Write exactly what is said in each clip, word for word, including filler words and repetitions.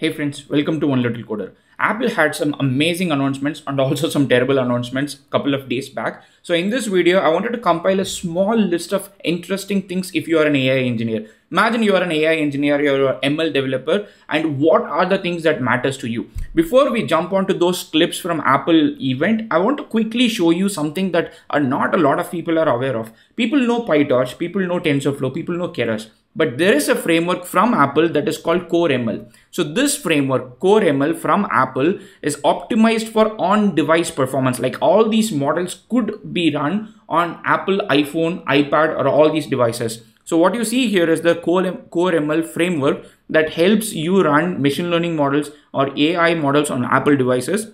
Hey friends, welcome to One Little Coder. Apple had some amazing announcements and also some terrible announcements a couple of days back. So in this video, I wanted to compile a small list of interesting things if you are an A I engineer. Imagine you are an A I engineer, you're an M L developer, and what are the things that matters to you? Before we jump onto those clips from Apple event, I want to quickly show you something that are not a lot of people are aware of. People know PyTorch, people know TensorFlow, people know Keras. But there is a framework from Apple that is called Core M L. So this framework, Core M L from Apple, is optimized for on-device performance. Like all these models could be run on Apple, iPhone, iPad, or all these devices. So what you see here is the Core M L framework that helps you run machine learning models or A I models on Apple devices.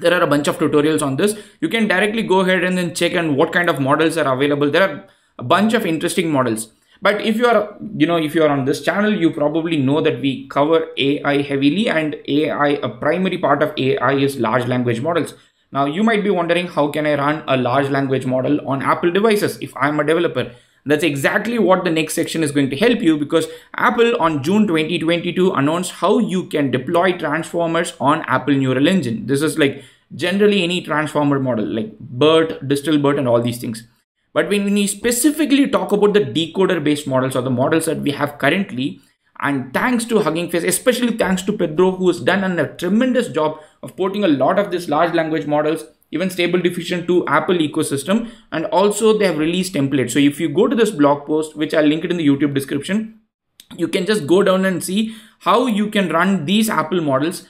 There are a bunch of tutorials on this. You can directly go ahead and then check on what kind of models are available. There are a bunch of interesting models. But if you are, you know, if you are on this channel, you probably know that we cover A I heavily, and A I, a primary part of A I is large language models. Now you might be wondering, how can I run a large language model on Apple devices if I'm a developer? That's exactly what the next section is going to help you, because Apple on June twenty twenty-two announced how you can deploy transformers on Apple Neural Engine. This is like generally any transformer model like BERT, DistilBERT, and all these things. But when we specifically talk about the decoder-based models or the models that we have currently, and thanks to Hugging Face, especially thanks to Pedro, who has done a tremendous job of porting a lot of these large language models, even stable diffusion, to Apple ecosystem, and also they have released templates. So if you go to this blog post, which I'll link it in the YouTube description, you can just go down and see how you can run these Apple models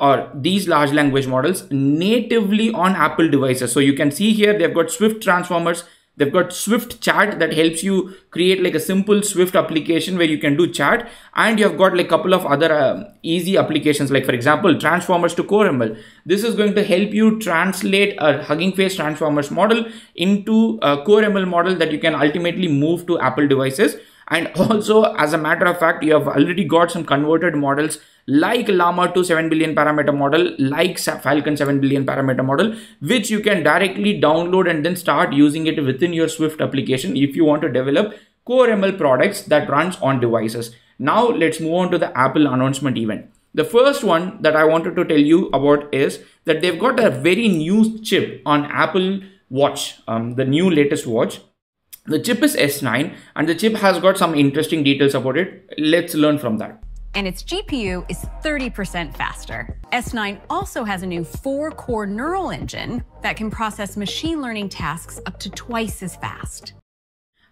or these large language models natively on Apple devices. So you can see here they've got Swift transformers. They've got Swift Chat that helps you create like a simple Swift application where you can do chat, and you've got like a couple of other uh, easy applications, like for example Transformers to Core M L. This is going to help you translate a Hugging Face Transformers model into a Core M L model that you can ultimately move to Apple devices. And also, as a matter of fact, you have already got some converted models like Llama two seven billion parameter model, like Falcon seven billion parameter model, which you can directly download and then start using it within your Swift application if you want to develop Core M L products that runs on devices. Now let's move on to the Apple announcement event. The first one that I wanted to tell you about is that they've got a very new chip on Apple Watch, um, the new latest watch. The chip is S nine, and the chip has got some interesting details about it. Let's learn from that. And its G P U is thirty percent faster. S nine also has a new four-core neural engine that can process machine learning tasks up to twice as fast.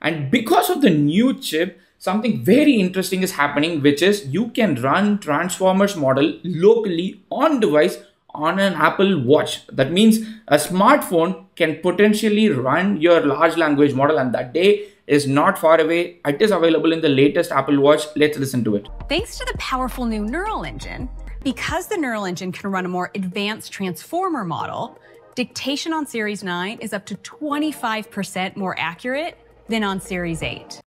And because of the new chip, something very interesting is happening, which is you can run Transformers model locally on device on an Apple Watch. That means a smartphone can potentially run your large language model, and that day is not far away. It is available in the latest Apple Watch. Let's listen to it. Thanks to the powerful new neural engine, because the neural engine can run a more advanced transformer model, dictation on Series nine is up to twenty-five percent more accurate than on Series eight.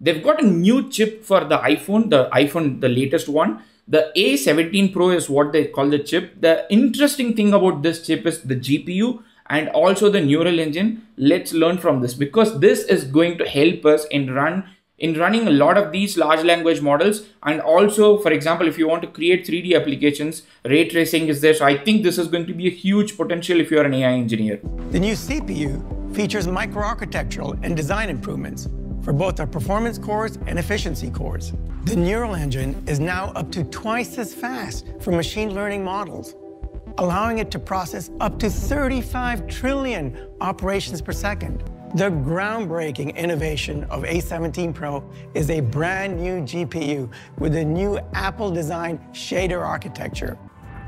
They've got a new chip for the iPhone, the iPhone, the latest one. The A seventeen Pro is what they call the chip. The interesting thing about this chip is the G P U and also the neural engine. Let's learn from this, because this is going to help us in run in running a lot of these large language models. And also, for example, if you want to create three D applications, ray tracing is there. So I think this is going to be a huge potential if you're an A I engineer. The new C P U features microarchitectural and design improvements for both our performance cores and efficiency cores. The neural engine is now up to twice as fast for machine learning models, allowing it to process up to thirty-five trillion operations per second. The groundbreaking innovation of A seventeen Pro is a brand new G P U with a new Apple-designed shader architecture.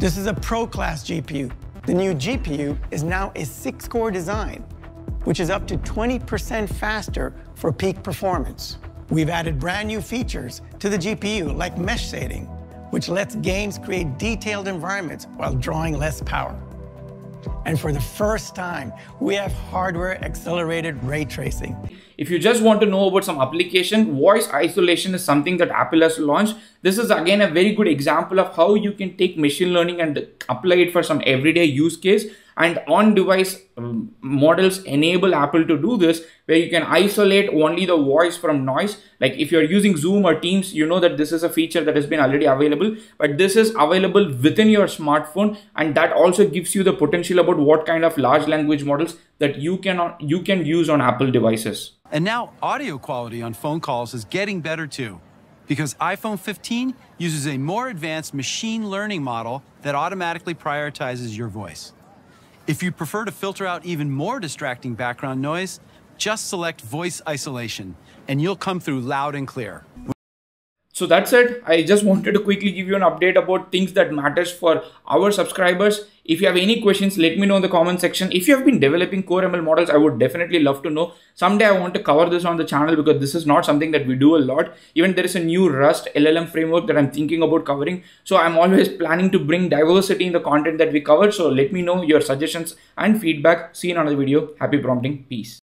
This is a Pro-class G P U. The new G P U is now a six-core design, which is up to twenty percent faster for peak performance. We've added brand new features to the G P U, like mesh shading, which lets games create detailed environments while drawing less power. And for the first time, we have hardware-accelerated ray tracing. If you just want to know about some application, voice isolation is something that Apple has launched. This is again a very good example of how you can take machine learning and apply it for some everyday use case. And on-device models enable Apple to do this, where you can isolate only the voice from noise. Like if you're using Zoom or Teams, you know that this is a feature that has been already available, but this is available within your smartphone, and that also gives you the potential about what kind of large language models that you can, you can use on Apple devices. And now audio quality on phone calls is getting better too, because iPhone fifteen uses a more advanced machine learning model that automatically prioritizes your voice. If you prefer to filter out even more distracting background noise, just select voice isolation and you'll come through loud and clear. So that's it. I just wanted to quickly give you an update about things that matters for our subscribers. If you have any questions, let me know in the comment section. If you have been developing Core M L models, I would definitely love to know. Someday I want to cover this on the channel because this is not something that we do a lot. Even there is a new Rust L L M framework that I'm thinking about covering. So I'm always planning to bring diversity in the content that we cover. So let me know your suggestions and feedback. See you in another video. Happy prompting. Peace.